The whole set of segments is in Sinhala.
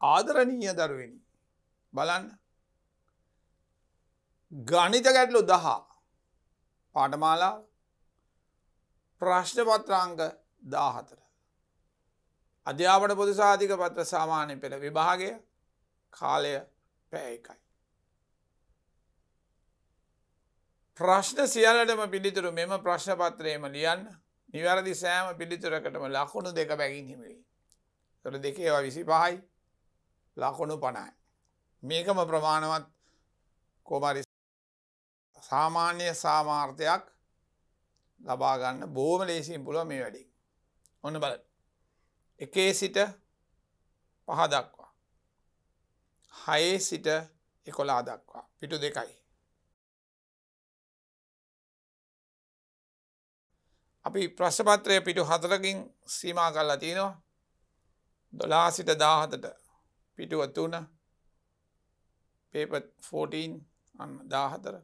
ආදරණීය දරුවෙනි බලන්න ගණිත ගැටලු 10 පාඨමාලා ප්‍රශ්න පත්‍රාංග 14 අධ්‍යාපන පොදු සාධික පත්‍ර සාමාන්‍ය පෙළ විභාගය කාලය පැය 1යි ප්‍රශ්න සියල්ලටම පිළිතුරු මෙම ප්‍රශ්න පත්‍රයේම ලියන්න නිවැරදි සෑම පිළිතුරකටම ලකුණු 2 බැගින් හිමි වෙයි. ඒතර දෙකේ 25යි ලකුණු 50යි. මේකම ප්‍රමාණවත් කොමාරි සාමාන්‍ය සාමාර්ථයක් ලබා ගන්න බොහොම ලේසියෙන් පුළුවන් මේ වැඩේ. ඔන්න බලන්න. 1 සිට 5 දක්වා. 6 සිට 11 දක්වා. පිටු 2යි. අපි ප්‍රශ්නපත්‍රය පිටු 4කින් සීමා කරලා තිනවා 12 සිට 17ට පිටුව 3 paper 14 අන්න 14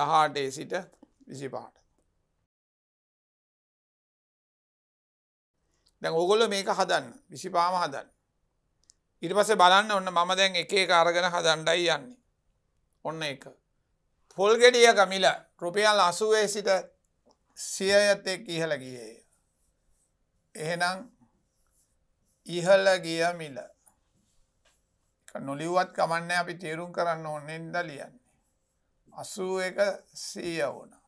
18 සිට 25ට දැන් ඕගොල්ලෝ මේක හදන්න 25ම හදන්න ඊට පස්සේ බලන්න ඔන්න මම දැන් එක එක අරගෙන හදන්නයි යන්නේ ඔන්න එක පොල් ගෙඩිය ගමිල රුපියල් 80 සිට සියයතේ ඉහළ ගියේ එහෙනම් ඉහළ ගිය මිල නොලිව්වත් කමන්නේ අපි තේරුම් කරන්න ඕනේ ඉඳලා ලියන්නේ 81 100 වුණා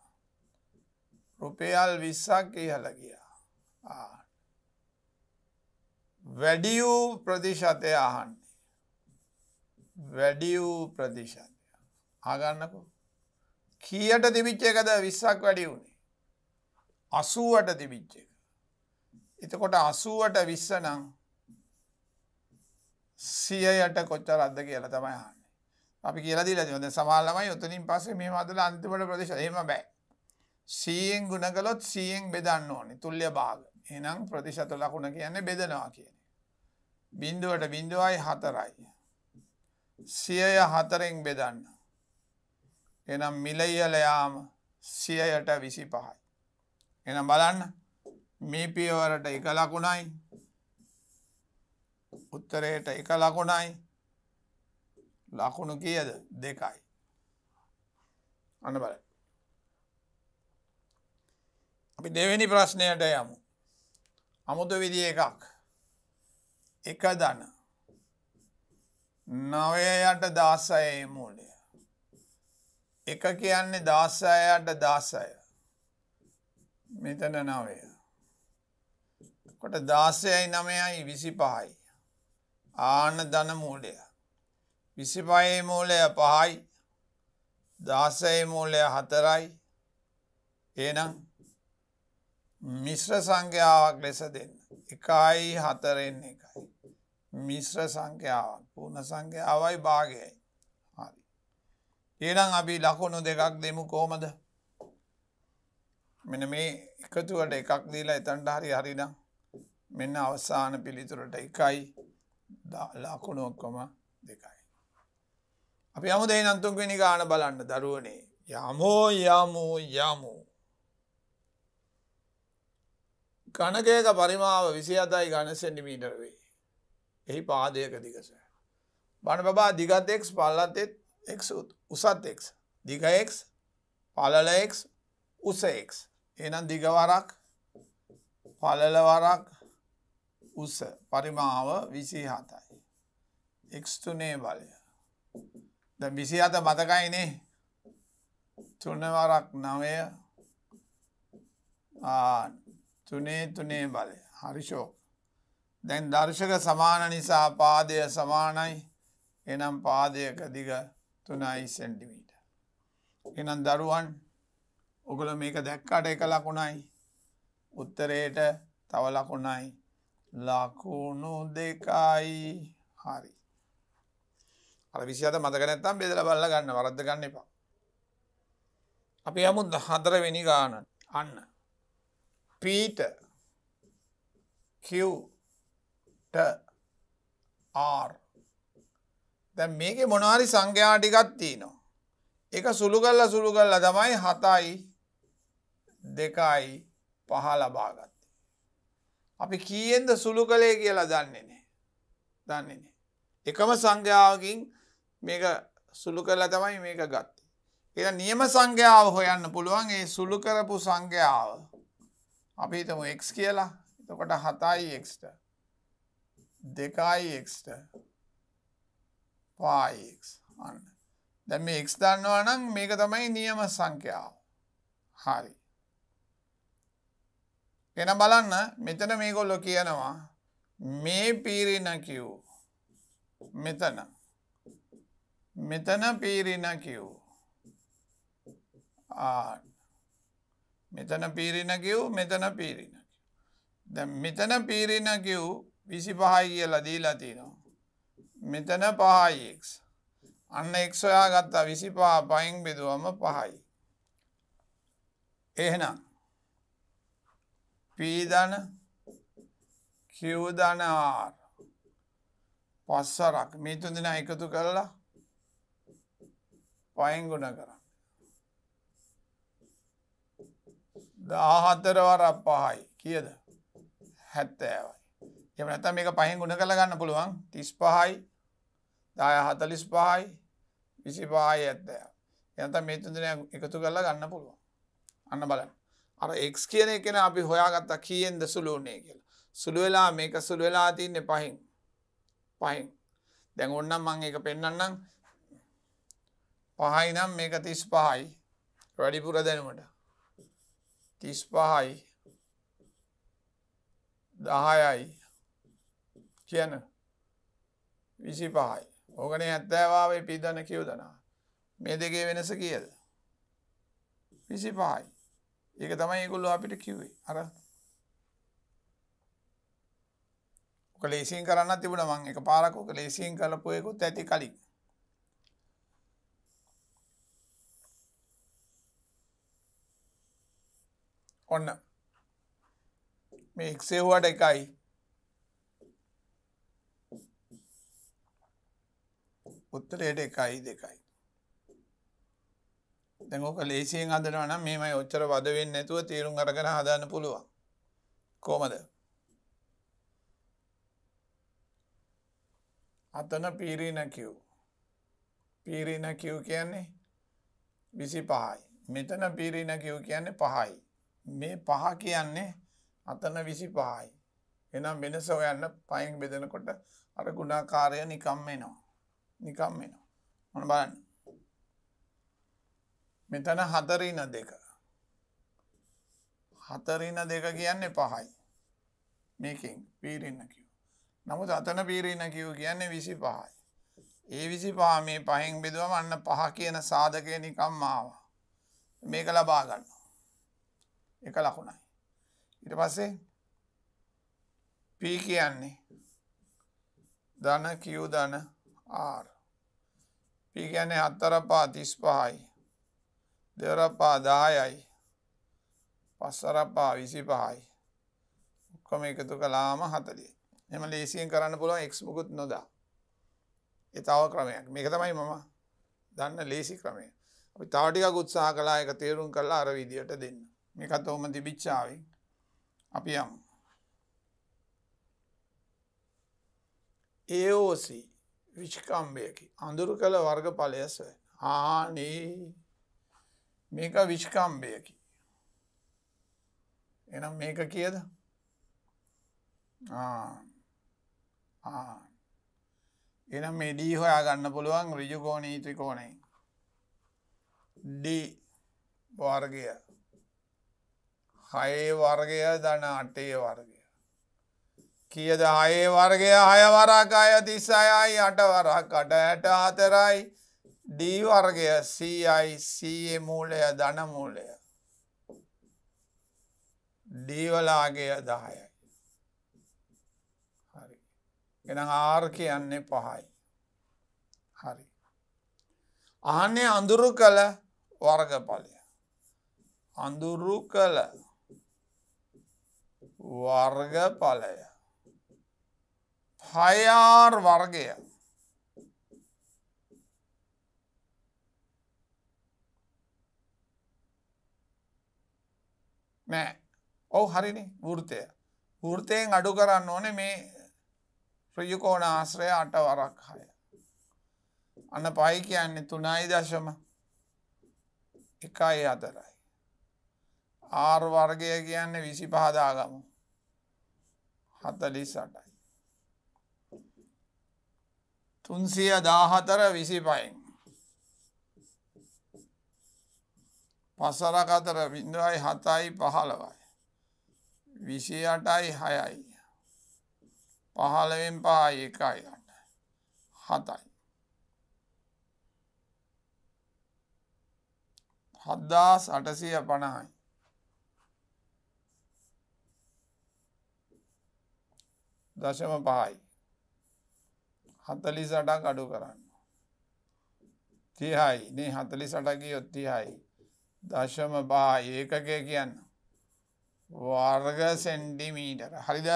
රුපියල් 20ක් ඉහළ ගියා වැඩි වූ ප්‍රතිශතය අහන්නේ වැඩි වූ ප්‍රතිශතය අහගන්නකෝ කීයට තිබිච්ච එකද 20ක් වැඩි වුණේ 80ට තිබිච්ච එක. එතකොට 80ට 20 නම් 100ට කොච්චරද කියලා තමයි අහන්නේ. අපි කියලා දීලා තියෙනවා. දැන් සමාන ළමයි උතනින් පස්සේ මෙහෙම අදලා අන්තිමට ප්‍රතිශතය. එහෙම බෑ. 100න් ගුණ කළොත් 100න් බෙදන්න ඕනේ. තුල්‍ය භාග. එහෙනම් ප්‍රතිශත ලකුණ කියන්නේ බෙදනවා කියන්නේ. බිඳුවට 0.4යි. 100ය 4ෙන් බෙදන්න. එහෙනම් මිල ඉහළ යාම 100ට 25යි. එහෙනම් බලන්න මේ පියවරට 1 ලකුණයි උත්තරයට 1 ලකුණයි ලකුණු කීයද 2යි අන්න බලන්න අපි දෙවෙනි ප්‍රශ්නයට යමු අමුතු විදිය එකක් 1 ධන 9යට 16 මූලය 1 කියන්නේ 16යට 16 මෙතන 9 කොට 16යි 9යි 25යි ආන ධන මූලය 25ේ මූලය 5යි 16ේ මූලය 4යි එහෙනම් මිශ්‍ර සංඛ්‍යාවක් ලෙස දෙන්න 1යි 4ෙන් 1යි මිශ්‍ර සංඛ්‍යාවක් පූර්ණ සංඛ්‍යාවයි භාගයයි හරි එහෙනම් අපි ලකුණු දෙකක් දෙමු කොහමද මෙන්න මේ එකතුවට එකක් දීලා එතනට හරිනම් මෙන්න අවසාන පිළිතුරට 1යි ලකුණු ඔක්කොම 2යි. අපි යමු දෙයිනම් තුන්වෙනි ගාන බලන්න දරුවනේ. යමු. ඝනකයක පරිමාව 27යි ඝන සෙන්ටිමීටර වේ. එහි පාදයක දිගස. බණ බබා දිගත් x පළලත් x උසත් x. දිග x පළල x උස x එහෙනම් දිග වරක් පළල වරක් උස පරිමාව 27යි x3 බලය දැන් 27 මතකයිනේ 3 වරක් 9 3 බලය හරිෂෝ දැන් දර්ශක සමාන නිසා පාදය සමානයි එහෙනම් පාදයක දිග 3 cm එහෙනම් දරුවන් ඔගොල්ලෝ මේක දැක්කාට 1 ලකුණයි උත්තරේට තව ලකුණයි ලකුණු 2යි හරි අර 27 මතක නැත්නම් බෙදලා බලලා ගන්න වරද්ද ගන්න එපා අපි යමු 4 වෙනි ගාන අන්න පීටර් ට ආර් දැන් මේකේ මොනවාරි සංඛ්‍යා ටිකක් තියෙනවා ඒක සුළු කරලා තමයි 7යි 2යි 5 ලබා ගත්තේ. අපි කීයෙන්ද සුළු කළේ කියලා දන්නේ නැහැ. දන්නේ එකම සංඛ්‍යාවකින් මේක සුළු කරලා තමයි මේක ගත්තේ. කියලා නියම සංඛ්‍යාව හොයන්න පුළුවන්. ඒ සුළු කරපු සංඛ්‍යාව අපි හිතමු x කියලා. එතකොට 7x ට 2x ට 5x අන්න. දැන් මේ x දන්නවා නම් මේක තමයි නියම සංඛ්‍යාව. හරි. එහෙනම් බලන්න මෙතන මේගොල්ලෝ කියනවා මේ පීරින Q මෙතන මෙතන පීරින Q ආ මෙතන පීරින Q මෙතන පීරින Q දැන් මෙතන පීරින Q 25යි කියලා දීලා තිනවා මෙතන 5x අන්න x හොයාගත්තා 25 5න් බෙදුවම 5යි එහෙනම් P धन Q धन R पासराक में तो दिन एक तो कर ला पाएंगे ना करा दाहतर वाला पाई किया था हत्ते वाई ये बनाता मेरे का पाएंगे ना करा ना बोलूँ हम 30 पाई दाहतलिस पाई इसी पाई हत्ते ये ना में तो दिन एक तो कर ला ना बोलूँ अन्ना बाला අර x කියන එක නේ අපි හොයාගත්ත කීයෙන්ද සුළු උනේ කියලා. සුළු වෙලා මේක සුළු වෙලා තින්නේ 5න්. 5න්. දැන් ඕනනම් මම ඒක පෙන්නන්නම්. 5යි නම් මේක 35යි. වැඩිපුර දැනුමට. 35යි 10යි කියන 25යි. ඕකනේ 70 ආවේ පීදන කියවදනා. මේ දෙකේ වෙනස කීයද? 25යි. ඒක තමයි ඒගොල්ලෝ අපිට කිව්වේ. අර ඔක ලේසියෙන් කරන්න තිබුණා මම එකපාරක් ඔක ලේසියෙන් කරපු එකත් ඇති කලින්. ඔන්න මේ x හොවට එකයි. උත්තරයට එකයි දෙකයි. දැන් ඔක ලේසියෙන් හදනවා නම් මේමයි ඔච්චර වද වෙන්නේ නැතුව තීරුම් අරගෙන හදාන්න පුළුවන්. කොහමද? අතන පීරින Q කියන්නේ 25යි. මෙතන පීරින Q කියන්නේ 5යි. මේ 5 කියන්නේ අතන 25යි. එහෙනම් වෙනස හොයන්න 5න් බෙදනකොට අර ගුණාකාරය නිකම්ම එනවා. නිකම්ම එනවා. මොන බලන්න. මෙතන 4 × 2 4 × 2 කියන්නේ 5යි මේකෙන් පීරින Q. නමුත් අතන පීරින Q කියන්නේ 25යි. ඒ 25 මේ 5න් බෙදුවම අන්න 5 කියන සාධකේ නිකම්ම ආවා. මේක ලබා ගන්නවා. එක ලකුණයි. ඊට පස්සේ P කියන්නේ ධන Q ධන R. P කියන්නේ 4×5 35යි. දෙවරපා 10යි. පස්වරපා 25යි. ඔක්කොම එකතු කළාම 40යි. එහෙම ලේසියෙන් කරන්න පුළුවන් x මුකුත් නොදා. ඒ තව ක්‍රමයක්. මේක තමයි මම දන්න ලේසි ක්‍රමය. අපි තව ටිකක් උත්සාහ කළා ඒක තේරුම් කරලා අර විදියට දෙන්න. මේකත් ඔහොම තිබිච්චාවේ. අපි යමු. AOC විස්කම්බයකි. අඳුරු කළ වර්ගඵලය සොයන. ආනේ මේක විස්කම්බයකි. එහෙනම් මේක කීයද? එහෙනම් මේ D හොයා ගන්න පුළුවන් ඍජු කෝණී ත්‍රිකෝණයෙන්. D වර්ගය 6 වර්ගය ධන 8 වර්ගය. කීයද 6 වර්ගය 6 වරක් 36යි 8 වරක් 64යි D වර්ගය CI CA මූලය ධන මූලය D වලාගය 10යි. හරි. එහෙනම් R කියන්නේ 5යි. හරි. අහන්නේ අඳුරු කළ වර්ගඵලය. අඳුරු කළ වර්ගඵලය 5R වර්ගය मैं ओ हरी नहीं वृत्तय वृत्तय अडू कराने में ඍජුකෝණ ආශ්‍රය 8 වරක් 6. අන්න පයි කියන්නේ 3.14යි. r වර්ගය කියන්නේ 25 දාගමු. 48යි. 314 25යි. පසරක අතර 0යි 7යි 15යි. 28යි 6යි. 15න් 5යි 1යි 7යි. 7850යි. दशम 5යි. 48ක් අඩු කරන්න. 30යි. නේ 48 ගියොත් 30යි. दशम 5 ඒකකය කියන්න. වර්ග සෙන්ටිමීටර. හරිද?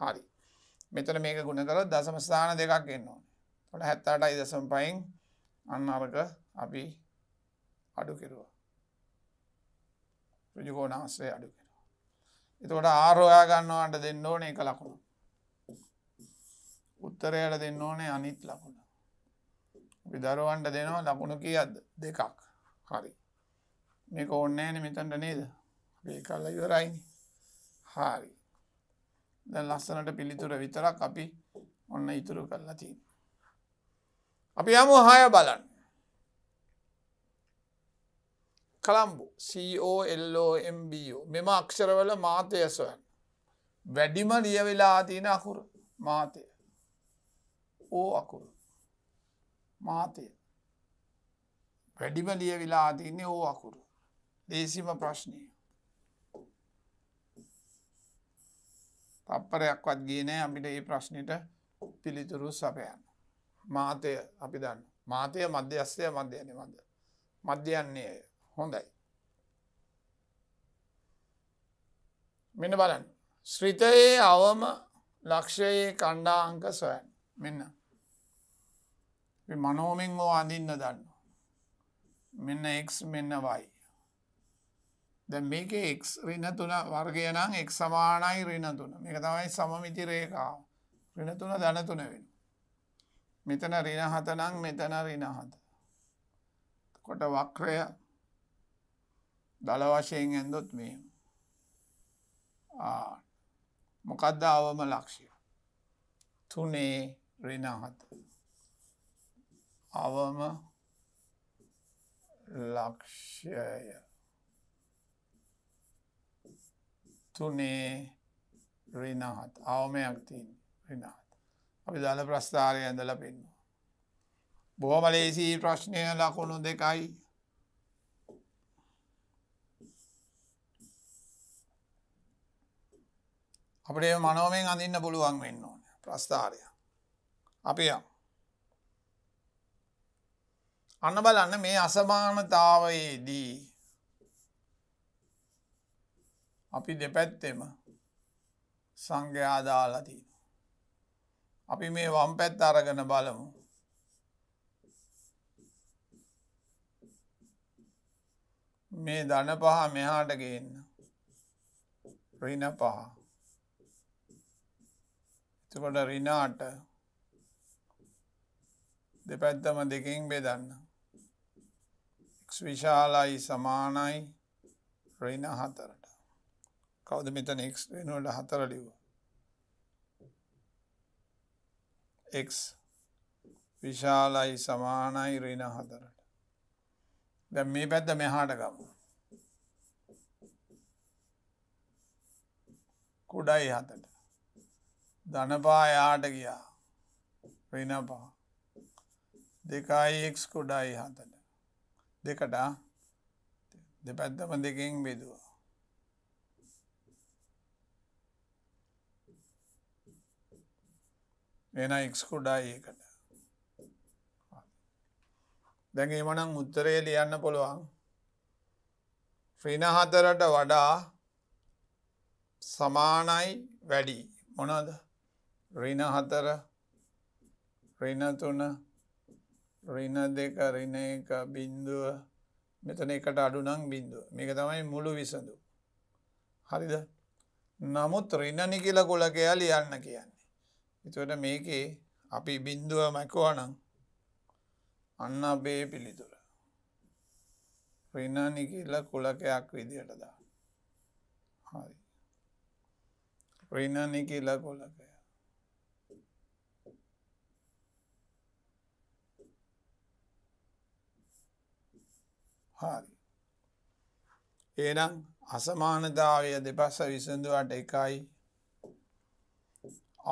හරි. මෙතන මේක ගුණ කරලා දශම ස්ථාන දෙකක් එන්න ඕනේ. එතකොට 78.5න් අන්න අරක අපි අඩු කෙරුවා. ඍජුකෝණාශ්‍රය අඩු කෙරුවා. එතකොට r හොයා ගන්නවට දෙන්න ඕනේ එක ලකුණ. උත්තරයට දෙන්න ඕනේ අනිත් ලකුණ. අපි දරුවන්ට දෙනවා ලකුණු කීයක්ද? දෙකක්. හරි. මේක ඕනේ නෑනේ මෙතනට නේද? අපි එකල්ලා ඉවරයිනේ. හරි. දැන් ලස්සනට පිළිතුර විතරක් අපි ඔන්න ඉතුරු කරලා තියෙනවා. අපි යමු 6 බලන්න. කලම්බෝ COLOMBO මෙම අක්ෂරවල මාතය සොයන්න. වැඩිම ලියවිලා තියෙන අකුර මාතය. ඕ අකුර මාතය. වැඩිම ලියවිලා තියෙන්නේ ඕ අකුර. දේශීම ප්‍රශ්නය. තප්පරයක්වත් ගියේ නෑ අපිට මේ ප්‍රශ්නෙට පිළිතුරු සපයන්න. මාතය අපි දන්න. මාතය මධ්‍යස්ථය මධ්‍යන්නේ මද. මධ්‍යන්නේ හොඳයි. මෙන්න බලන්න. ශ්‍රිතයේ අවම ලක්ෂයේ කණ්ඩාංක සොයන්න. මෙන්න. අපි මනෝමෙන් ඕවා අඳින්න දන්න. මෙන්න x මෙන්න y. දැන් මේකේ x ඍණ 3 වර්ගය නම් x සමානයි ඍණ 3. මේක තමයි සමමිති රේඛාව. ඍණ 3 ධන 3 වෙනවා. මෙතන ඍණ 7 නම් මෙතන ඍණ 7. කොට වක්‍රය දල වශයෙන් ඇඳොත් මේ. මොකද්ද අවම ලක්ෂ්‍ය? 3 ඍණ 7. අවම ලක්ෂ්‍යය. 3 ඍණ 7 අවමයක් තියෙන ඍණ 7 අපි දාන ප්‍රස්ථාරය ඇඳලා පෙන්නනවා. බොහොම ලේසි ප්‍රශ්නය. ලකුණු දෙකයි. අපිට මනෝමයෙන් අඳින්න පුළුවන් වෙන්න ඕනේ ප්‍රස්ථාරය. අපි අන්න බලන්න මේ අසමානතාවයේදී අපි දෙපැත්තෙම සංඛ්‍යා දාලා තියෙනවා. අපි මේ වම් පැත්ත අරගෙන බලමු. මේ ධන 5 මෙහාට ගේන්න. ඍණ 5. එතකොට ඍණ 8 දෙපැත්තම දෙකෙන් බෙදන්න. x විශාලයි සමානයි ඍණ 4ට. කවුද මෙතන x වෙනකොට 4 ලිව්වා. x විශාලයි සමානයි ඍණ 4ට. දැන් මේ පැත්ත මෙහාට ගමු. කුඩයි 7ට. ධන 5 යාට ගියා. ඍණ 5. 2 x කුඩයි 7ට. දෙකට දෙපැත්තම දෙකෙන් බෙදුවා. එනා x කුඩායි 1ට. දැන් එමනම් උත්තරය ලියන්න පුළුවන්. ඍණ 4ට වඩා සමානයි වැඩි. මොනවද? ඍණ 4, ඍණ 3, ඍණ 2, ඍණ 1 බිඳුව. මෙතන 1ට අඩු නම් බිඳුව. මේක තමයි මුළු විසඳුම. හරිද? නමුත් ඍණ නිකිල කුලකය ලියන්න කියන්නේ එතකොට මේකේ අපි බිඳුව මැකුවා නම් අන්න අපේ පිළිතුර ඍණානි කියලා කුලකයක් විදියට දාන්න. හරි. ඍණානි කියලා කුලකය. හරි. එහෙනම් අසමානතාවය දෙපස විසඳුවාට එකයි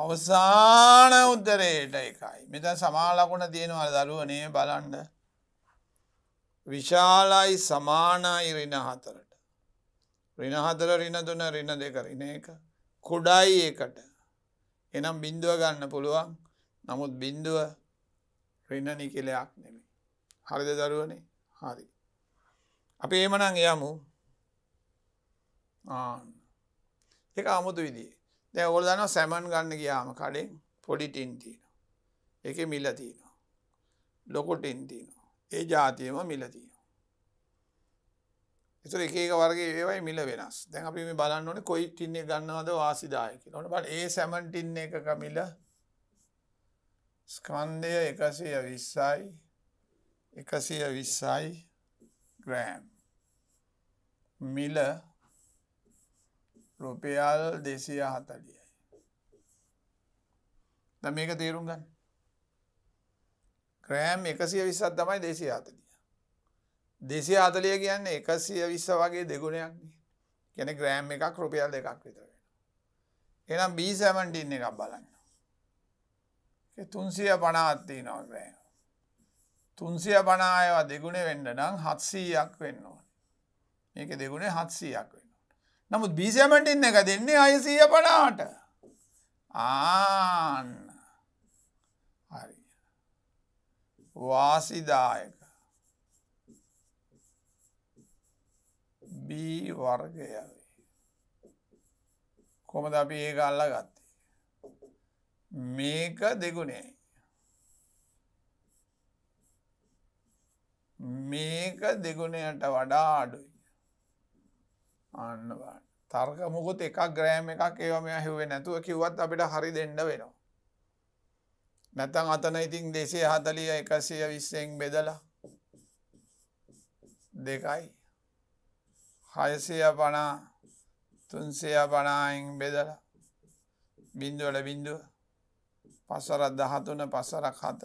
අවසාන උත්තරේට එකයි. මෙතන සමාන ලකුණ තියෙනවා දරුවනේ බලන්න. විශාලයි සමානයි ඍණ 4ට. ඍණ 4 ඍණ 3 ඍණ 2 ඍණ 1 කුඩායි 1ට. එහෙනම් බිඳුව ගන්න පුළුවන්. නමුත් බිඳුව ඍණ නිකලයක් නෙමෙයි. හරිද දරුවනේ? හරි. අපි එහෙමනම් යමු. ඒක අමුතු විදිහේ. දැන් ඔයගොල්ලෝ දන්නවා සැමන් ගන්න ගියාම කඩෙන් පොඩි ටින් තියෙනවා. ඒකේ මිල තියෙනවා. ලොකු ටින් තියෙනවා. ඒ જાතියෙම මිල තියෙනවා. ඒතර එක එක වර්ගයේ ඒවයි මිල වෙනස්. දැන් අපි මේ බලන්න ඕනේ කොයි ටින් එක ගන්නවද වාසිදාය කියලා. ඔන්න බලන්න ඒ සැමන් ටින් එකක මිල ස්කන්ධය 120යි 120යි ග්‍රෑම්. මිල रुपयाल देसी हतलिया तमेक तेरूंग ग्रैम 120 तमें देसी हतलिया की 120 वगे दिगुने यानी ग्रैम में काक रुपयाल देखा इना 17 ने का बल तुंसी बना तीन ग्रैम तुंसी बना आया दिगुने वेंडना हाथसी आक वेन्नो दिगुने हाथसी आक නමුත් B17 එක දෙන්නේ 650ට. ආන්න. හරි. වාසිදායක. B වර්ගය. කොහොමද අපි ඒක අල්ලගත්තේ? මේක දෙගුණයයි. මේක දෙගුණයට වඩා අඩුයි. आन्न बार तारक मुकुत एक ग्रैम एक हिवे नैतु किवत अभी हरी देंड वेनो नतंग अतन थिंग देसी हाथली 120 बेदला देखाई हायसी अपना तुनसी अपना इंग बेदला बिंदु अड़ बिंदु पसरा दहातुन पसरा खात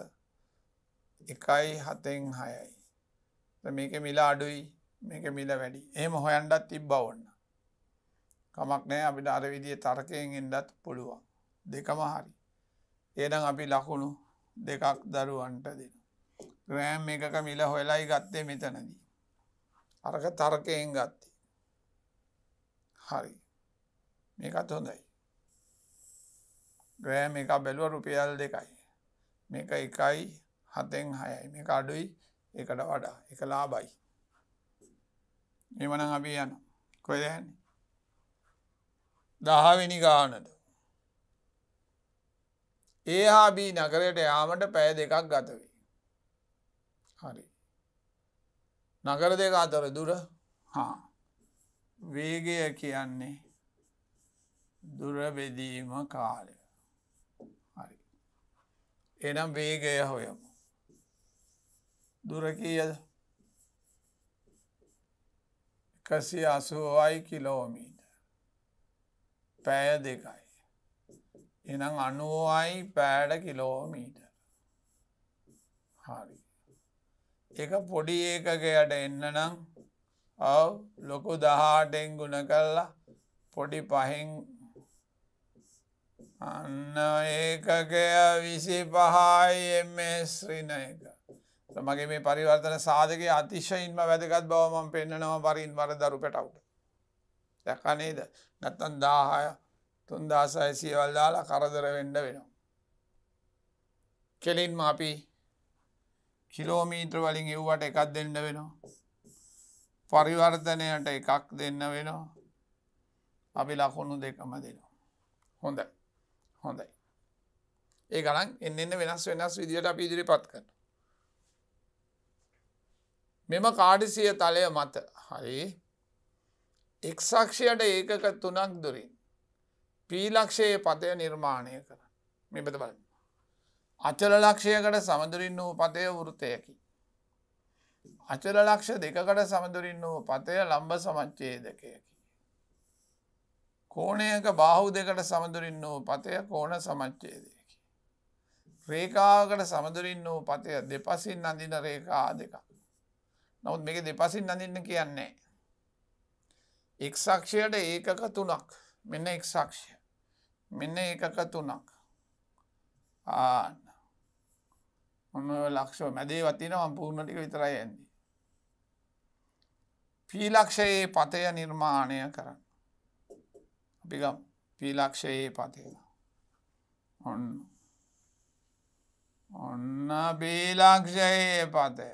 इकाई हतेंग हायई तो मेके मिला अडुई මේක මිල වැඩි. එහෙම හොයන්නත් තිබ්බා වොන්න. කමක් නැහැ අපිට අර විදිහේ තර්කයෙන් එන්නත් පුළුවන්. දෙකම හරි. එහෙනම් අපි ලකුණු දෙකක් දරුවන්ට දෙනවා. ග්‍රෑම් එකක මිල හොයලායි ගත්තේ මෙතනදී. අරක තර්කයෙන් ගත්තේ. හරි. මේකත් හොඳයි. ග්‍රෑම් එක බැලුවා රුපියල් 2යි. මේක 1යි 7න් 6යි. මේක අඩුයි ඒකට වඩා. ඒක ලාභයි. එමනම් අපි යන කොහෙද යන්නේ 10 වෙනි ගානට එහා බී නගරයට යාමට පැය දෙකක් ගත වේ. හරි. නගර දෙක අතර දුර හා වේගය කියන්නේ දුර බෙදීම කාලය. හරි. එනම් වේගය හොයමු. දුර කීයද 180 किलोमीटर पैर दिखाई इन 90 पैड किलोमीटर हरी एक पड़ी एक गया अब लोग दहाटें गुण कर पड़ी पाहें अन्न एक गया विषि पहाय में श्री न मगे में परिवर्तन साधके अतिशय इनमें व्यदगत बव मम पेन्न वारी इन वार दारू पेट आउट देखा नहीं नतन दाह तुन दास ऐसी वाल दाल करदर वेंड वेनो केलिन मापी किलोमीटर वाली युवाट एक देंड वेनो परिवर्तन अट एक देंड वेनो अभी लाखों देखम देनो होंदय होंदय ඒ ගණන් එන්න එන්න වෙනස් වෙනස් විදියට අපි ඉදිරිපත් කරනවා මෙම කාඩිසිය තලය මත හරි x අක්ෂයට ඒකක 3ක් දුරින් p ලක්ෂයේ පතය නිර්මාණය කරන්න. මෙබඳ බලන්න. අචල ලක්ෂයකට සමදුරින් වූ පතය වෘතයකි. අචල ලක්ෂ දෙකකට සමදුරින් වූ පතය ලම්භ සමච්ඡේදකයකි. කෝණයක බාහුව දෙකට සමදුරින් වූ පතය කෝණ සමච්ඡේදයකි. රේඛාවකට සමදුරින් වූ පතය දෙපසින් අඳින රේඛා දෙකක්. නමුත් මේක දෙපසින් අඳින්න කියන්නේ x අක්ෂයට ඒකක 3ක්. මෙන්න x අක්ෂය. මෙන්න ඒකක 3ක්. ආන්න. මොන ලක්ෂය මැදේ වටිනවා මම පූර්ණ ටික විතරයි යන්නේ. p ලක්ෂයේ පතය නිර්මාණය කරන්න. අපි ගමු p ලක්ෂයේ පතය. ඔන්න b ලක්ෂයේ පතය.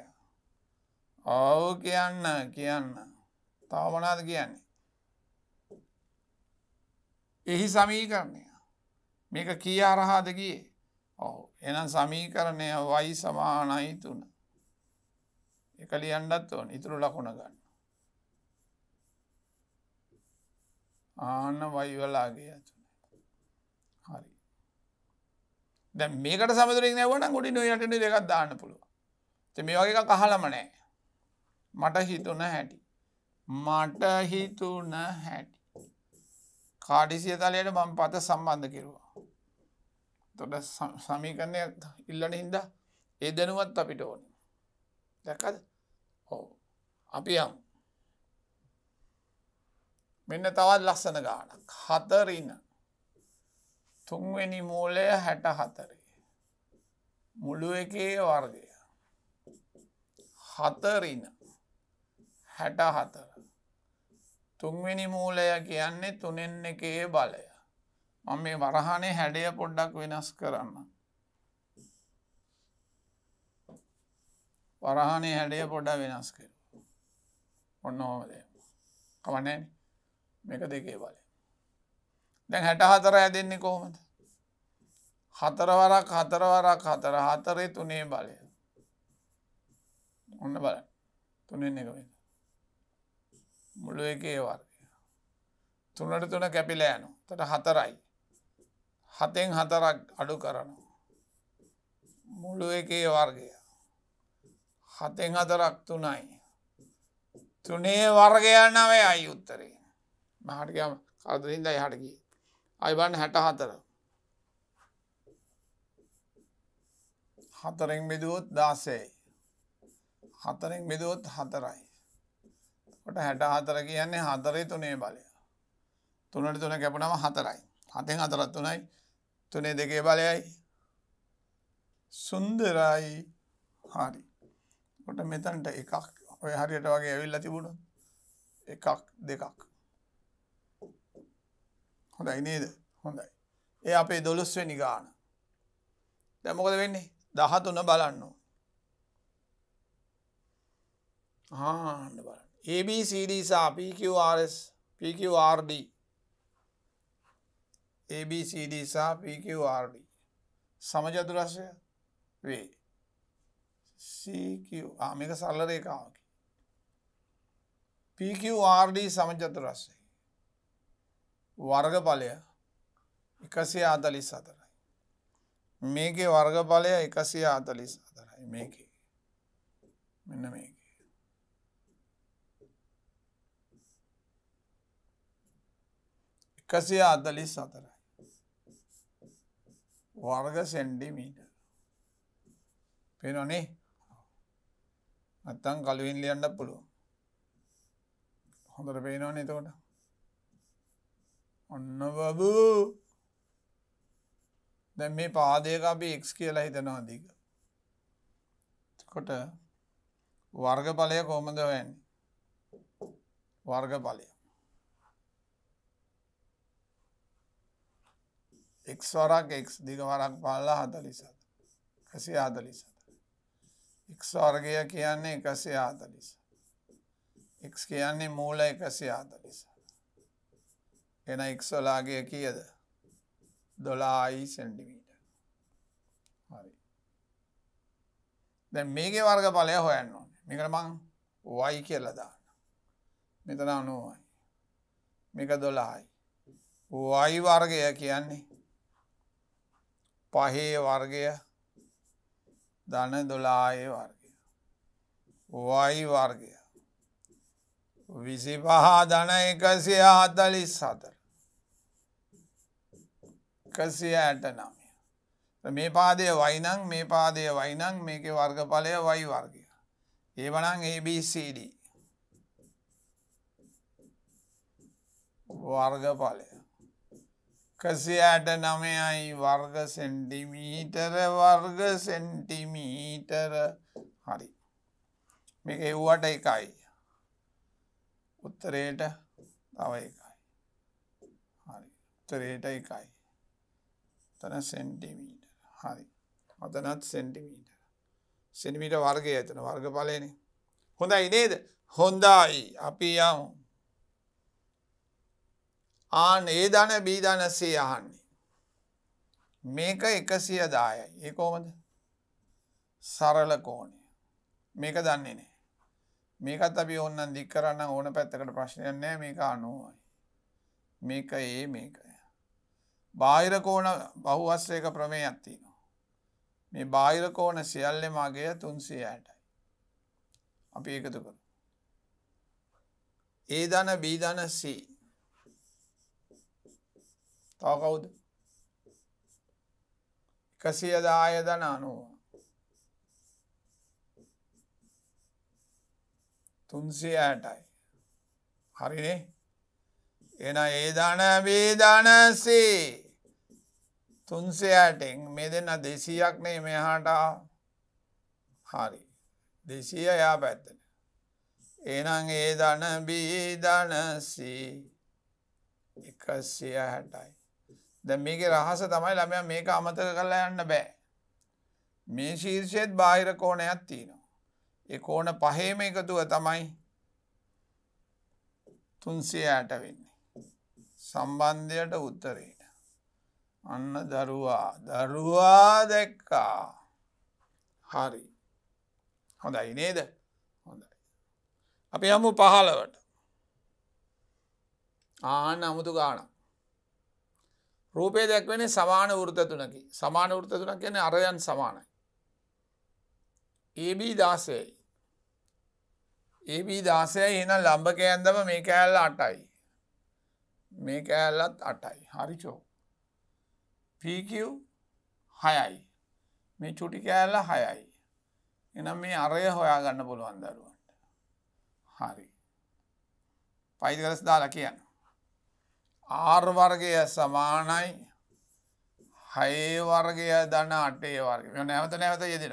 ඔව් කියන්න. තව මොනවද කියන්නේ? එහි සමීකරණය මේක කී හරහාද ගියේ? ඔව් එහෙනම් සමීකරණය y සමානයි 3. ඒක ලියන්නත් ඕන. ඊටු ලකුණ ගන්න. ආන්න y වලගේ අතුනේ. හරි. දැන් මේකට සමතුලිත නැවුවා නම් උඩින් 8 දෙකක් දාන්න පුළුවන්. ඉතින් මේ වගේ එකක් අහලම නැහැ. මට හිතුණ හැටි. කාඩිසිය තලයට මම පත සම්බන්ධ කෙරුවා. එතකොට සමීකරණය ඉල්ලන හින්දා ඒ දැනුවත් අපිට ඕනේ. දැක්කද? ඔව්. අපි යමු. මෙන්න තවත් ලස්සන ගානක්. 4න තුන්වෙනි මූලය 64. මුළු එකේ වර්ගය. 4න 64. තුන්වෙනි මූලය කියන්නේ 3/1 බලය. මම මේ වරහනේ හැඩය පොඩ්ඩක් වෙනස් කරන්න. වරහනේ හැඩය පොඩ්ඩක් වෙනස් කරමු. ඔන්න ඔහොමද. කමන්නේ. මේක දෙකේ බලය. දැන් 64 හැදෙන්නේ කොහොමද? 4 වරක් 4 4 3 බලය. ඔන්න බලන්න. 3/1 වෙනවා. මුළු එකේ වර්ගය. 3/3 කැපිලා යනවා. එතකොට 4යි. 7ෙන් 4ක් අඩු කරනවා. මුළු එකේ වර්ගය. 7ෙන් 4ක් 3යි. 3ේ වර්ගය 9යි උත්තරේ. මහාට ගියාම කවදින්ද එහාට ගියේ. ආයි බලන්න 64. 4ෙන් බෙදුවොත් 16යි. 4ෙන් බෙදුවොත් 4යි. කොට 64 කියන්නේ 4/3 බලය. 3/3 කැපුණාම 4යි. 7/4 3යි. 3/2 බලයයි. සුන්දරයි. හරි. කොට මෙතනට එකක් ඔය හරියට වගේ ඇවිල්ලා තිබුණොත් එකක් දෙකක්. හොඳයි නේද? හොඳයි. ඒ අපේ 12 වෙනි ගාන. දැන් මොකද වෙන්නේ? 13 බලන්න. ආන්න බලන්න. ABCD सा PQRD समचतुरस्य वे CQ मेक सरल रेखा PQRD समचतुरस्य वर्गफलय 144 मेके वर्गफलय 144 मेके मेन मेके कसे 144 वर्ग सेंटीमीटर पेनोने अतन कलविन लियන්න පුළුවන් හොඳට පේනවනේ එතකොට ඔන්න බබු දැන් මේ පාදයක අපි x කියලා හිතනවා දිග එතකොට වර්ගඵලය කොහොමද වෙන්නේ වර්ගඵලය x වරක් x දිග වරක් පහළ 47 147 x වර්ගය කියන්නේ 147 x කියන්නේ මූල 147 එන x වලාගය කීයද 12 cm හරි දැන් මේකේ වර්ගඵලය හොයන්න ඕනේ මේකට මම y කියලා දාන්න මෙතන 90යි මේක 12යි y වර්ගය කියන්නේ पाहे वार्ग्य, दाने दुलाय वार्ग्य, वाई वार्ग्य, विसिपहा दाने कस्या तलिस सादर, कस्या एटनामी। तो मे पादे वाइनंग मे के वार्ग पाले वाई वार्ग्य। ये बनांग ए बी सी डी वर्ग पाले कस्याट नमे आई वर्ग सेंटीमीटर हरी मे के उट इकाई उत्तरेट तव इकाई हरी उत्तरेट इकाई तन सेंटीमीटर हरी अतन सेंटीमीटर सेंटीमीटर वर्ग आयतन वर्ग पाले ने होंदाई नेद होंदाई अपि आऊ आन ए दान बी दान सी आन मेक एक दाय एक सरल कोणे मेक दाने मेक तभी ओन दिखर ओन पेड़ प्रश्न मेक अणु मेक ए मेक बाहिर कोण बहुवस्क प्रमेय तीन मे बाहिर कोण सियाल मागे तुम सी आट आप एक तो करो ए दान बी दान सी तो कौद कसियदायद नानु तुमसे ऐटाई हरी ने एना ए दाना बी दाना सी तुमसे ऐटिंग में देना देसी याक नहीं मैं हाटा हरी देसी या पैतन एना ए दाना बी दाना सी कसिया हटाई मे के रहस तमय लम्या मे का अमत कल बे मे शीर्षेद बाहिर कोण तीन ये कोण पहे में कतु तमय तुंसी आटविन्नी संबंधित उत्तरेट अन्न धरुआ धरुआ देखा हरी होंदई नेद होंदई अभी हम पहालवट आन अमुतु गाण रूपे देखने समान वृत्त तुनकी अरयन समान है ए बी दास है लंब के अंदर मे कैल अटाई हरी चो पी क्यू हयाई मे चुटी कैल हयाई इन मे अरय होया गन्न बोलो अंदर हरी पाई गलस दाल किया आर वर्गीय समान हय वर्गीय दन अटे वर्गीय नैवत नैवत यदि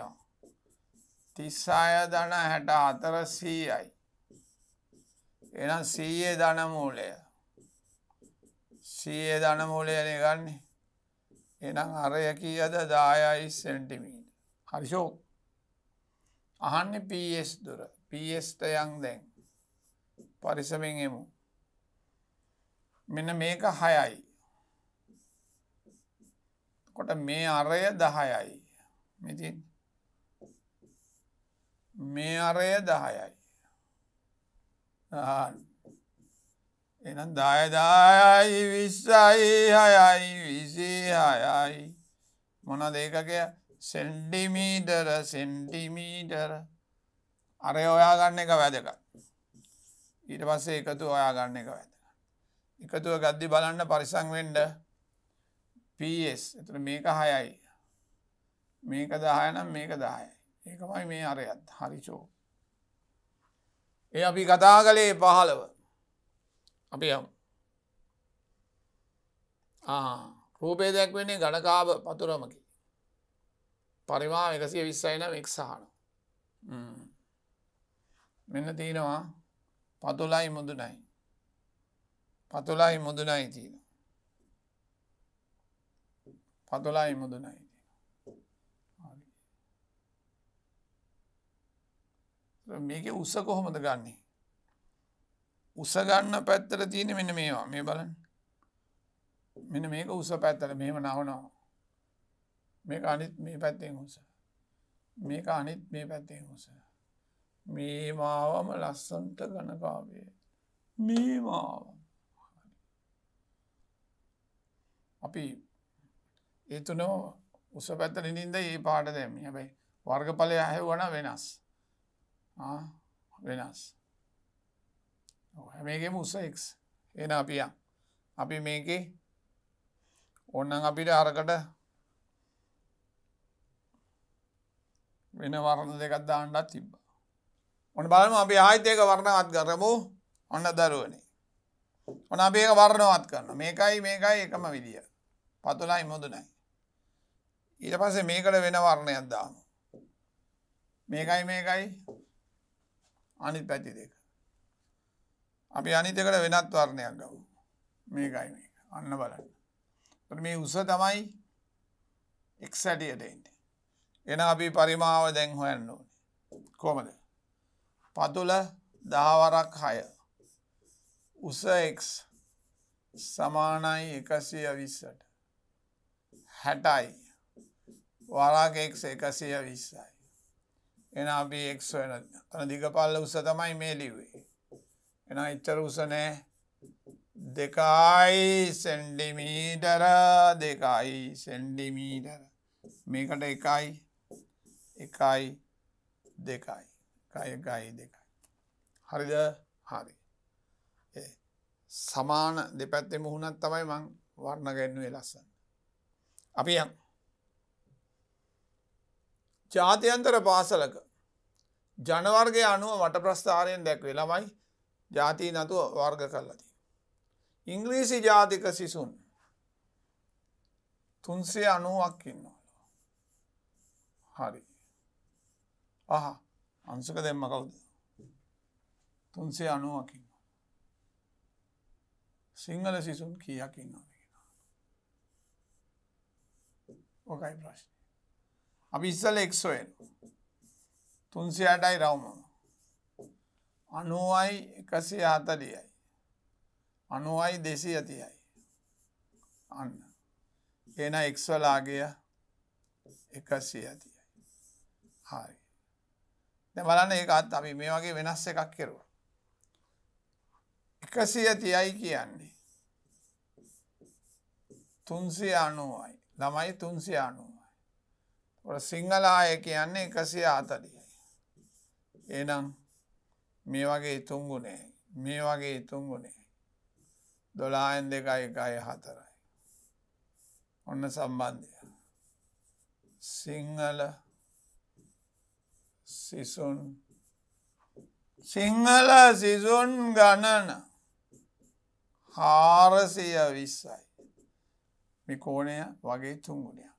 तीसाय दन हट हतर सी आई सीए दन मूले सीए दन मूले अरे की दाय सेंटीमीटर हर्षो अहन पी एस दूर पी एस तयंग परिसमेंगे मु मैंने मे का हयाई कोट मे अरय दहायाई मिथिन मे अरय दहायाई दाय दायाई विसाई हयाई विसी हयाई मना देखा क्या सेंटीमीटर सेंटीमीटर अरे होया करने का वैध का इट पास एक तो होया करने का वैध इकतु गद्दी बल परसंग पी एस इतना मेक हयाई मेक दहायना मेक दहाय एक मे अरे हरिचो ये अभी कथागले पहालव अभी हम हाँ रूपे देखने गणकाब पतुरम की परिमा विकसी विस्सैन विक्सहाण मिन्न तीनवा पतुलाई मुदुनाई पतुलाई मुदुनाई थी पतुलाई मुदुनाई थी मेके उस कोहमद गाने उस गाना पैतर तीन मिन मेवा मे बलन मिन मेक उस पैतर मे मनाओ ना मेक अनित मे पैते उस मेक अनित मे पैते उस मे मावम लसंत गणकावे मे मावम अभी ये तो උසපැත්ත නිනින්ද මේ පාට දැම්මේ. හැබැයි වර්ගඵලය ඇහුවනම් වෙනස්. වෙනස්. ඔය මේකෙම උස x. එන අපි අපි මේකේ ඕනනම් අපිට අරකට වෙන වර්ණ දෙකක් දාන්නත් තිබ්බා. ඔන්න බලමු අපි ආයෙත් ඒක වර්ණවත් කරමු. ඔන්න දරුවනේ. ඔන්න අපි ඒක වර්ණවත් කරනවා. මේකයි මේකයි එකම විදිය. පතුලයි මුදුනයි. ඊට පස්සේ මේකට වෙන වර්ණයක් දාමු. මේකයි මේකයි අනිත් පැති දෙක. අපි අනිත් එකට වෙනත් වර්ණයක් ගමු. මේකයි මේක. අන්න බලන්න. මේ උස තමයි x ඇඩියට එන්නේ. එහෙනම් අපි පරිමාව දැන් හොයන්න ඕනේ. කොහමද? පතුල 10 වරක් 6. උස x සමානයි 120ට. 60යි. වරක් x 120යි. එහෙනම් අපි x වෙන තන දිගපල්ල උස තමයි මේ ලිව්වේ. එහෙනම් ඉතර උස නෑ. 2 cm 2 cm මේකට 1 1 2 1 1 2 හරිද? හරි. සමාන දෙපැත්තෙම වුණත් තමයි මම වර්ණ ගන්නුවේ ලස්සන. අපි යමු. ජාත්‍යන්තර පාසලක ජන වර්ගයේ 90 වට ප්‍රස්ථාරයෙන් දැක්වේ ළමයි ජාතීන් අතුව වර්ග කරලා තියෙනවා. ඉංග්‍රීසි ජාතික සිසුන් 390ක් ඉන්නවලු. හරි. අංශක දෙන්න කවුද? 390ක් ඉන්නවා. සිංහල සිසුන් කීයක් ඉන්නවද කියලා. ඔකයි ප්‍රශ්නේ. අපි ඉස්සෙල්ලා x හොයන. 360යි රවුම. 90යි 140යි. 90යි 230යි. අන්න. එන x වල ආගය 130යි. හරි. දැන් බලන්න ඒකත් අපි මේ වගේ වෙනස් එකක් කරුවා. 130යි කියන්නේ 390යි. ළමයි 390යි. ඔර සිංහල ආය කියන්නේ 140යි. එහෙනම් මේ වගේ තුන් ගුණය. මේ වගේ තුන් ගුණය. 12 2 1 4යි. ඔන්න සම්බන්ධය. සිංහල සිසුන් ගණන 420යි. මේ කෝණය වගේ තුන් ගුණයක්.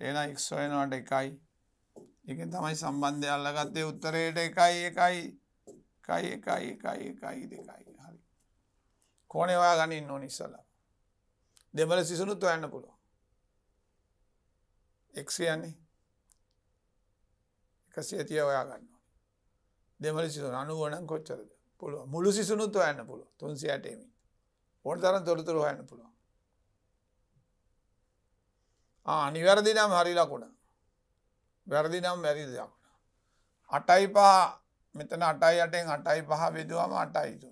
එහෙනම් x වෙනවට 1යි. ඒකෙන් තමයි සම්බන්ධය අල්ලගත්තේ උත්තරේට 1 1 1 1 1 1 1 2. හරි. කෝණේ හොයාගෙන ඉන්න ඕනි ඉස්සලා. දෙමළ සිසුනුත් හොයන්න පුළුවන්. x කියන්නේ 130 හොයාගන්න ඕනි. දෙමළ සිසුන් 90 නම් කොච්චරද? පුළුවන්. මුළු සිසුනුත් හොයන්න පුළුවන්. 360 මි. ඕනතරම් තොරතුරු හොයන්න පුළුවන්. අනිවැරදි නම් හරි ලකුණ. වැරදි නම් වැරදි ලකුණ. 8 5 මෙතන 8 8න් 8 5 බෙදුවම 8 3.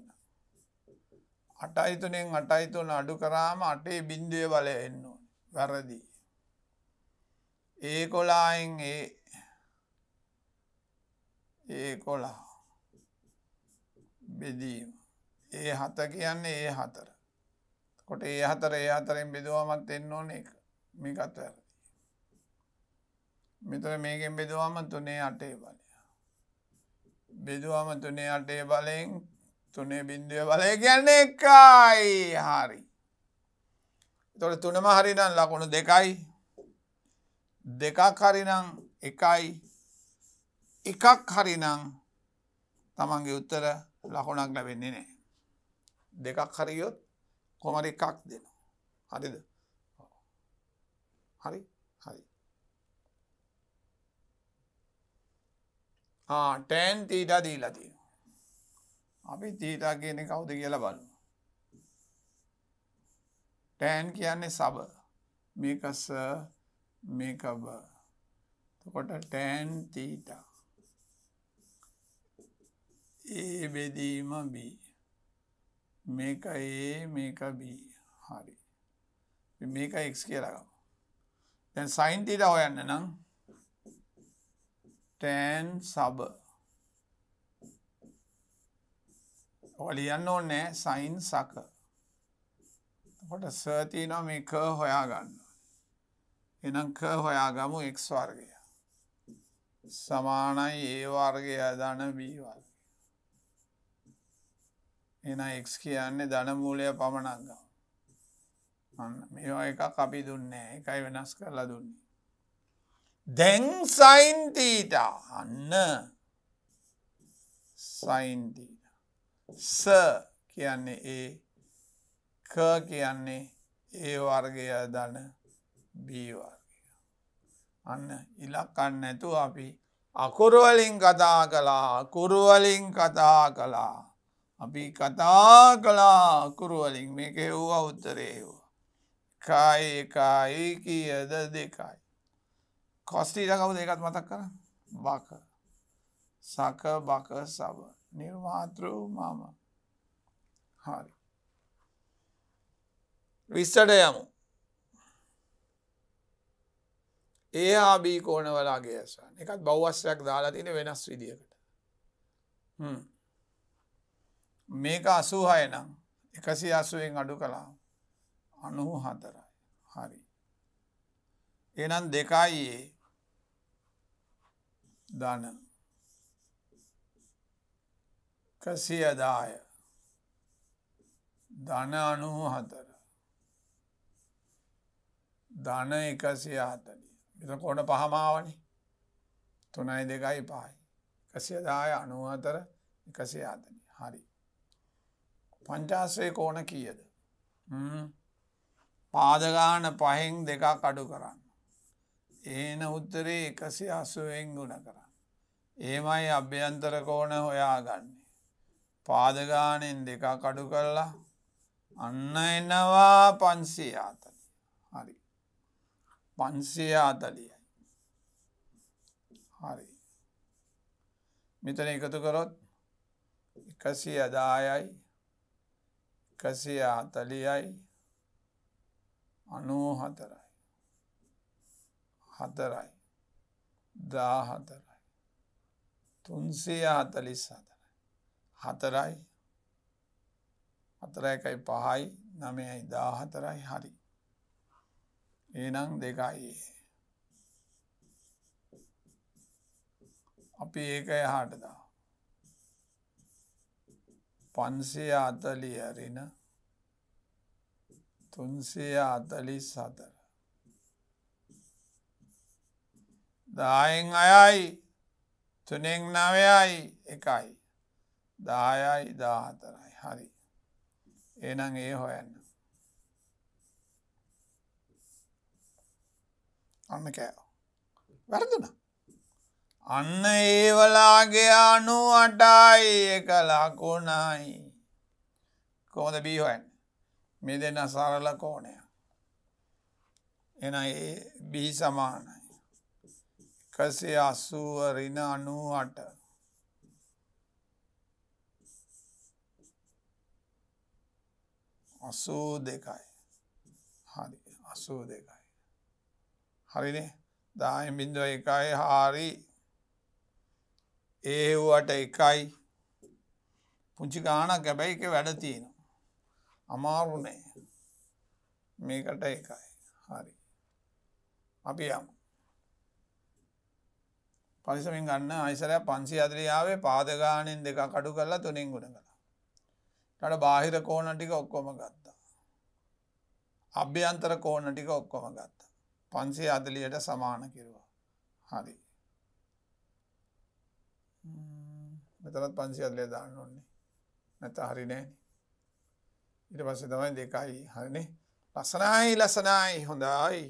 8 3න් 8 3 අඩු කරාම 8 බිඳුවේ බලය එන්න ඕනේ. වැරදි. 11න් 11 බෙදීම. 7 කියන්නේ 4. එතකොට 4 4න් බෙදුවමත් එන්න ඕනේ 1. මේකත් වැරදි. මෙතන මේකෙන් බෙදුවම 3 8 බලය. බෙදුවම 3 8 බලයෙන් 3 බලය කියන්නේ 1යි. හරි. එතකොට 3ම හරිනම් ලකුණු 2යි. 2ක් හරිනම් 1යි. 1ක් හරිනම් තමන්ගේ උත්තර ලකුණක් ලැබෙන්නේ නැහැ. 2ක් හරියොත් කොහොමද 1ක් දෙනවා. හරිද? හරි. හරි. tan θ දීලා තියෙනවා. අපි θ කියන්නේ කවුද කියලා බලමු. tan කියන්නේ සබ. මේක ස මේක බ. එතකොට tan θ. a බෙදීම b. මේක a මේක b. හරි. මේක x කියලා ගමු. දැන් sin theta හොයන්න නම් tan sub ඔලියන්න ඕනේ sin සක. එතකොට සර් තියෙනවා මේ කර් හොයා ගන්න. එහෙනම් කර් හොයාගමු x වර්ගය සමානයි a වර්ගය ධන b වර්ගය. එහෙනම් x කියන්නේ ධන මූලය පමණක් ගන්න. මේවා එකක් අපි දුන්නේ එකයි වෙනස් කරලා දුන්නේ. දැන් sin theta අන්න sin theta ස කියන්නේ a ක කියන්නේ a වර්ගය ධන b වර්ගය. අන්න ඉලක්කන් නැතුව අපි අකුරු වලින් කතා කළා අකුරු වලින් කතා කළා අපි කතා කළා අකුරු වලින් මේක හෙව්වා උත්තරේ හෙව්වා काय काय की दे काय कॉस्टी का देखा मत कर बाक साक बाक सब निर्मातृ मामा हरी विस्तरेम ए हा बी कोण वाला गया सन एक बहुआश्रयक दाला तीन वेनस विधि मेका असू है ना एकसी आसू एक अडू कला अनु हतर हरी एन देखा ये दान कसी अदाय दान अनु हतर दान एकसी हतरी तो कौन पहा मावनी तो नहीं देखा ही पाई कसी अदाय अनु हतर कसी हतरी हरी पंचाश्रे कोण की यद පාදගාන පහෙන් දෙකක් අඩු කරන්න. ඒන උත්තරේ 180න් ගුණ කරන්න. එහෙමයි අභ්‍යන්තර කෝණ හොයාගන්නේ. පාදගානෙන් දෙකක් අඩු කළා අන්න එනවා 540. හරි. 540යි. හරි. මෙතන එකතු කරොත් 110යි 140යි अनु हतराय हतराय दा हतराय तुनसी हतलिस हतराय हतराय हतराय कई पहाई नमे दा हतराय हरी एनंग देखा ये अपी एक है हाट दा पंसी हतली हरी न तुनसी आतलिस हतर दाएंग आयाई तुनेंग नावे आई एकाई दायाई दा हतर आई हरी एनंग ए होया न अन्न क्या वर्द ना अन्न ए वाला गया नु अटाई एकला कोनाई कोद बी होया न මේ දෙන්න සරල කෝණයක්. එන ඒ b සමානයි 180 - 98. අසූ දෙකයි. හරි 82යි. හරිනේ 10.1යි හරි. ඒ වුවට 1යි. පුංචි ගාණක් හැබැයි ඒක වැඩ තියෙනවා. අමාරු නෑ මේකට එකයි හරි අපි යමු පරිස්සමෙන් ගන්න ආයසරය 540 ආවේ පාද ගාණෙන් දෙකක් අඩු කරලා තුනෙන් ගුණ කරලා ඊට බාහිර කෝණ ටික ඔක්කොම ගත්තා අභ්‍යන්තර කෝණ ටික ඔක්කොම ගත්තා 540ට සමාන කෙරුවා හරි මෙතනත් 540 දාන්න ඕනේ නැත්නම් හරි නෑ ඊට පස්සේ තමයි දෙකයි හරිනේ ලස්සනයි ලස්සනයි හොඳයි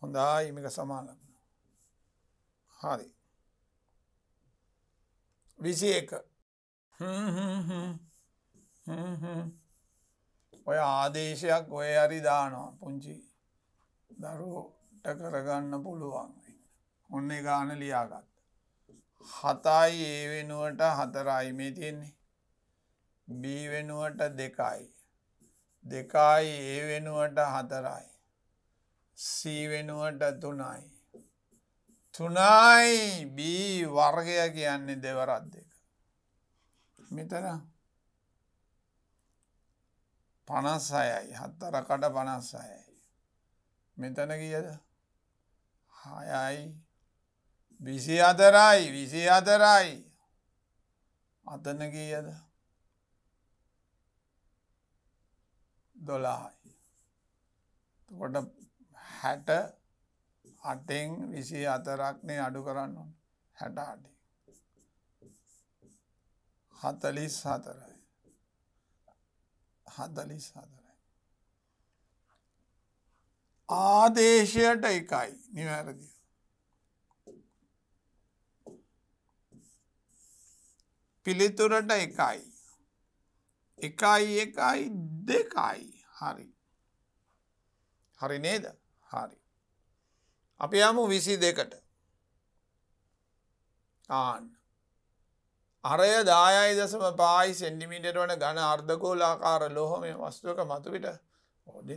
හොඳයි මේක සමාන හරි 21 ඔය ආදේශයක් ඔය හරි දානවා පුංචි දරුවට කරගන්න පුළුවන් ඔන්නේ ගාන ලියාගත්ත 7යි ඒ වෙනුවට 4යි මේ තියෙන්නේ B වෙනුවට 2යි 2යි A වෙනුවට 4යි C වෙනුවට 3යි. 3යි B වර්ගය කියන්නේ දෙවරක් දෙක. මෙතන 56යි. 4කට 56යි. මෙතන කීයද? 6යි. 24යි. 24යි. අතන කීයද? 12යි. එතකොට 68න් 24ක් නේ අඩු කරන්න ඕන. 68. 44යි. 44යි. ආදේශයට එකයි නිවැරදි. පිළිතුරට එකයි. 1 1 2යි. හරි. හරි නේද? හරි. අපි යමු 22ට. ආන්න. අරය 10.5 සෙන්ටිමීටර වන ඝන අර්ධගෝලාකාර ලෝහමය වස්තුවක මතුපිට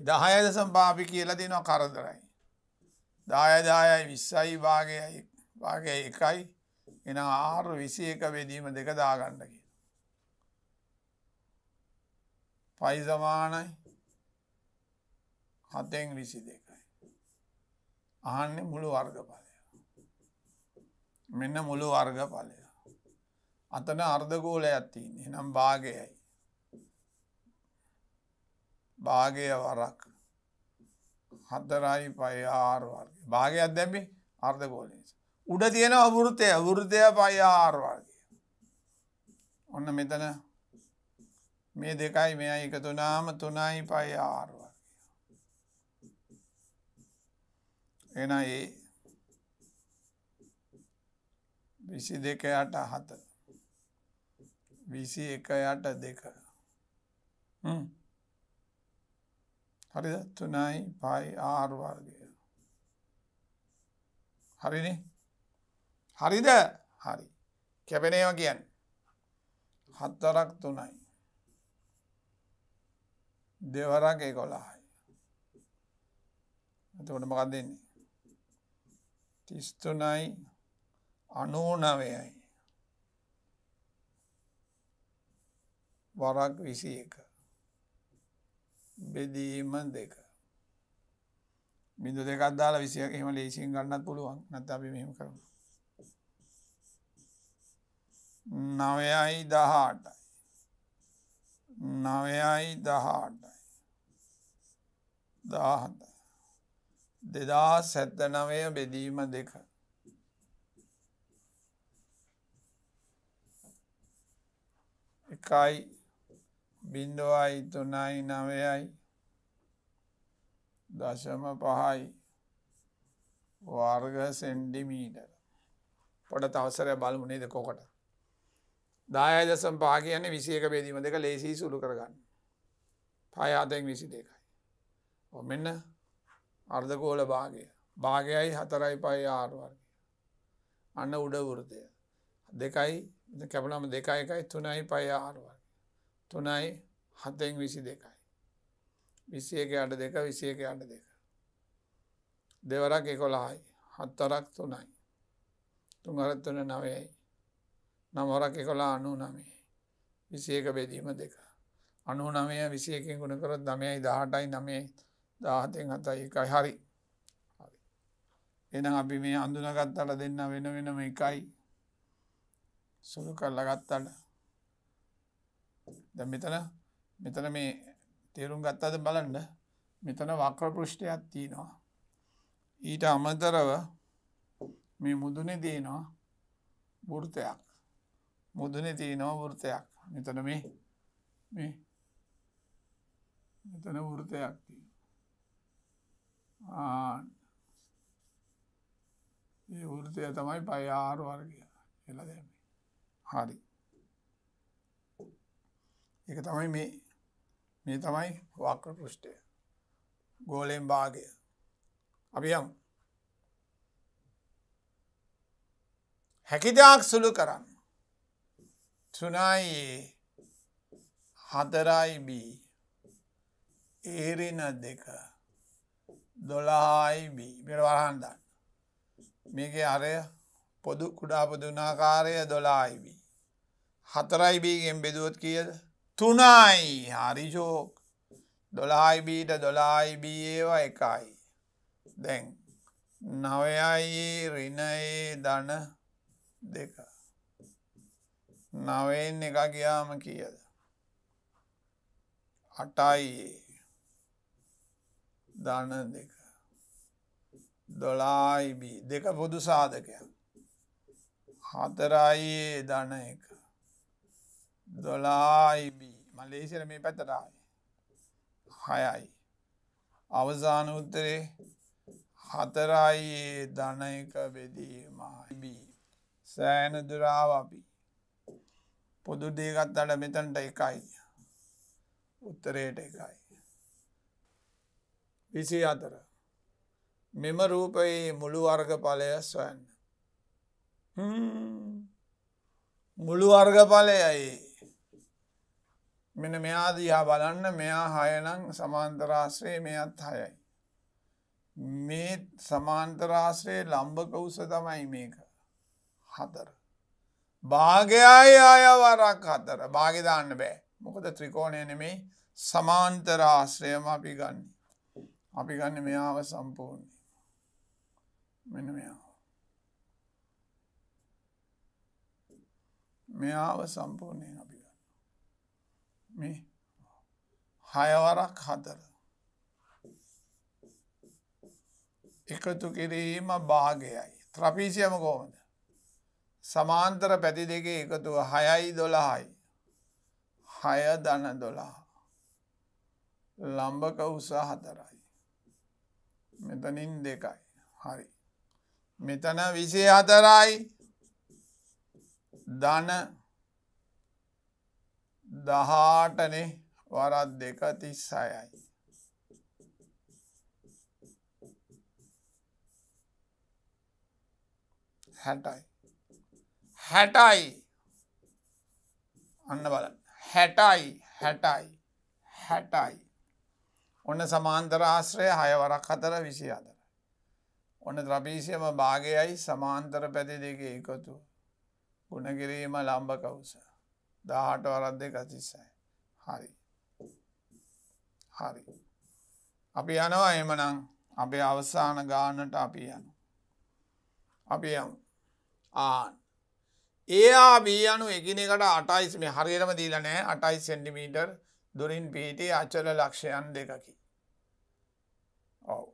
10.5 අපි කියලා දෙනවා කරදරයි. 10 10යි 20යි භාගයයි 1යි එන 6 21 බෙදීම 2 දාගන්න කියලා. පයි සමානයි 7න් 22යි. අහන්නේ මුළු වර්ගඵලය. මෙන්න මුළු වර්ගඵලය. අතන අර්ධගෝලයක් තියෙන්නේ. එහෙනම් භාගයයි. භාගය වරක් 4යි 5 6 වර්ගය. භාගයක් දැම්මේ අර්ධගෝලය නිසා. උඩ තියෙන වෘතය 5 6 වර්ගය. ඔන්න මෙතන මේ දෙකයි මෙයි එකතු වුණාම 3යි 5 6 වර්ගය. එන ඒ 22ට 7 21ට 2 හරිද 3යි 5 6 වර්ගය. හරිනේ? හරිද? හරි. කැපෙන ඒවා කියන්නේ 4ක් 3යි. දෙවරක් 11යි. එතකොට මොකක්ද දෙන්නේ? 33යි 99යි. වරක් 21. බෙදීම 2. බිඳු දෙකක් දාලා 21 එහෙම ලේසියෙන් ගන්නත් පුළුවන්. නැත්නම් අපි මෙහෙම කරමු. 9යි 18යි. 9යි 18යි. 17යි. 2079 බෙදීම 2. එකයි 0යි 3යි 9යි 0.5යි වර්ග සෙන්ටිමීටර. පොඩට අවසරය බලමු නේද කොකට. 10.5 කියන්නේ 21 බෙදීම 2 ලේසියි සුළු කරගන්න. 5 7න් 22යි. ඔව් මෙන්න අර්ධගෝල භාගය. භාගයයි 4යි 5 6 වර්ගය. අන්න උඩ වෘතය. 2යි කැපුණාම 2 1යි 3යි 5 6 වර්ගය. 3යි 7න් 22යි. 21ට 2 21ට 2. දෙවරක් 11යි. 4ක් 3යි. 3ක් 3 9යි. 9ක් 11 99යි. 21 බෙදීම 2. 99 21 න් ගුණ කරොත් 9යි 18යි 9යි 10න් 7යි 1යි. හරි. හරි. එහෙනම් අපි මේ අඳුනගත්තට දෙන්න වෙන වෙනම 1යි සුළු කරලා ගත්තට. දැන් මෙතන මේ තේරුම් ගත්තද බලන්න. මෙතන වක්‍ර පෘෂ්ඨයක් තියෙනවා. ඊට අමතරව මේ මුදුනේ දෙනවා වෘතයක්. මුදුනේ තියෙනවා වෘතයක්. මෙතන මෙතන වෘතයක් තියෙනවා. ඒ වෘතය තමයි 5 6 වර්ගය කියලා දැම්මේ. හරි. ඒක තමයි මේ තමයි වක්‍ර පෘෂ්ඨය. ගෝලයෙන් භාගය. අපි යමු. හැකිතාක් සුළු කරන්න. 3යි A 4යි B ඒරින 2 12b පිට වරහන් දාන්න. මේකේ අරය පොදු කුඩා පොදු ගුණාකාරය 12b 4b ගෙන් බෙදුවොත් කීයද 3යි. හරි ජෝක්. 12b ට 12b ඒවා එකයි. දැන් 9යි ඍණයේ ධන 2 9න් එක ගියාම කීයද 8යි ධන 2 12b දෙක පොදු සාධකයක්. 4යි ධන 1 12b මලේසියාවේ මේ පැත්තට ආවේ 6යි. අවසාන උත්තරේ 4යි ධන 1 බෙදීමයි. b සෑහෙන දුර ආවා. b පොදු දෙකක් ගත්තාට මෙතනට 1යි උත්තරේට 1යි. 24 මෙම රූපයේ මුළු වර්ගඵලය සොයන්න. මුළු වර්ගඵලයයි මෙන්න මෙයා දිහා බලන්න. මෙයා 6 නම් සමාන්තර ආශ්‍රේ මෙයත් 6යි. මේ සමාන්තර ආශ්‍රේ ලම්බක උස තමයි මේක 4. භාගයයි ආය වරක් 4. භාගෙ දාන්න බෑ. මොකද ත්‍රිකෝණය නෙමෙයි සමාන්තර ආශ්‍රයම අපි ගන්න. අපි ගන්න මෙයාව සම්පූර්ණයි. මෙන්න මෙයා. මෙයාව සම්පූර්ණයෙන් අපි ගන්න. මේ 6 වරක් 4. එකතු කිරීම භාගයයි. ත්‍රාපීසියම කොහොමද? සමාන්තර පැති දෙකේ එකතුව 6යි 12යි. 6 ධන 12. ලම්බක උස 4යි. මෙතනින් 2යි. හරි. මෙතන 24යි ධන 18 නේ වරක් 2 36යි. හැටයි අන්න බලන්න. හැටයි ඔන්න සමාන්තර ආශ්‍රය 6 වරක් 4 24යි. ඔන්න ත්‍රාපීසියම භාගයයි සමාන්තර පැති දෙකේ එකතු ගුණ කිරීම ලම්බක උස 18 වරක් 2 36යි. හරි. හරි. අපි යනවා එහෙමනම් අපේ අවසාන ගානට අපි යනවා. අපි යමු. ආ ඒයා බී අනු එකිනෙකට 28 මේ හරියටම දීලා නැහැ. 28 සෙන්ටිමීටර් දුරින් පිහිටි අචල ලක්ෂයන් 2කි. ඔව්.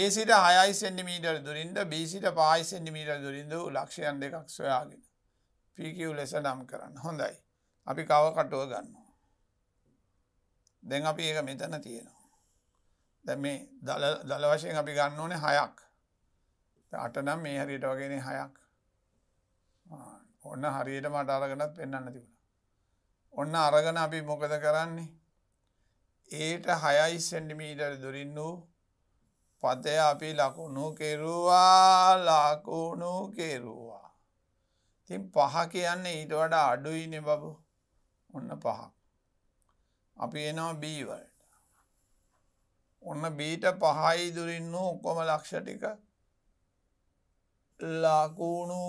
A සිට 6 සෙන්ටිමීටර් දුරින්ද B සිට 5 සෙන්ටිමීටර් දුරින්ද ලක්ෂයන් 2ක් සොයාගෙන PQ ලෙස නම් කරන්න. හොඳයි. අපි කව කටුව ගන්නවා. දැන් අපි ඒක මෙතන තියෙනවා. දැන් මේ දල වශයෙන් අපි ගන්න ඕනේ 6ක්. 8 නම් මේ හරියට වගේනේ 6ක්. ඔන්න හරියට මට අරගෙනත් පෙන්වන්න තිබුණා. ඔන්න අරගෙන අපි මොකද කරන්නේ? ඒට 6 සෙන්ටිමීටර් දුරින් වූ පතය අපි ලකුණු කෙරුවා. ඉතින් 5 කියන්නේ ඊට වඩා අඩුයිනේ බබු. ඔන්න 5ක්. අපි එනවා B වලට. ඔන්න Bට 5යි දුරින් වූ ඔක්කොම ලක්ෂ ටික ලකුණු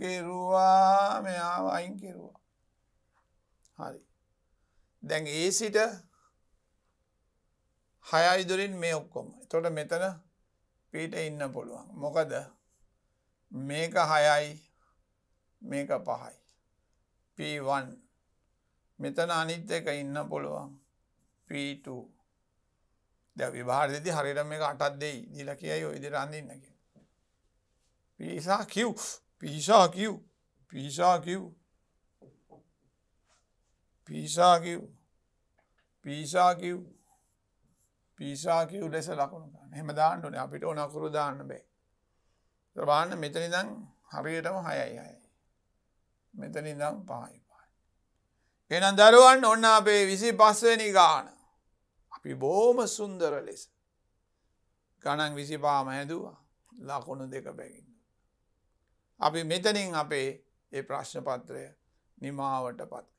කෙරුවා මෙයා වයින් කෙරුවා. හරි. දැන් ඒ සිට 6යි දුරින් මේ ඔක්කොම. එතකොට මෙතන පිට ඉන්න පුළුවන්. මොකද මේක 6යි මේක 5යි. P1 මෙතන අනිත් එක ඉන්න පුළුවන්. P2 දැන් විභාගෙදී හරියට මේක 8ක් දෙයි දීලා කියයි ඔය විදිහට අඳින්න කියලා. PQ ලෙස ලකුණු ගන්න. එහෙම දාන්න ඕනේ. අපිට ඕන අකුරු දාන්න බෑ. ඒක බලන්න මෙතන ඉඳන් හරියටම 6යි. මෙතන ඉඳන් 5යි. එහෙනම් දරුවන් ඔන්න අපේ 25 වෙනි ගාන බෝම සුන්දර ලෙස ගණන් 25ම හැදුවා ලකුණු 2 බැගින්. අපි මෙතනින් අපේ ඒ ප්‍රශ්න පත්‍රය නිමාවටපත්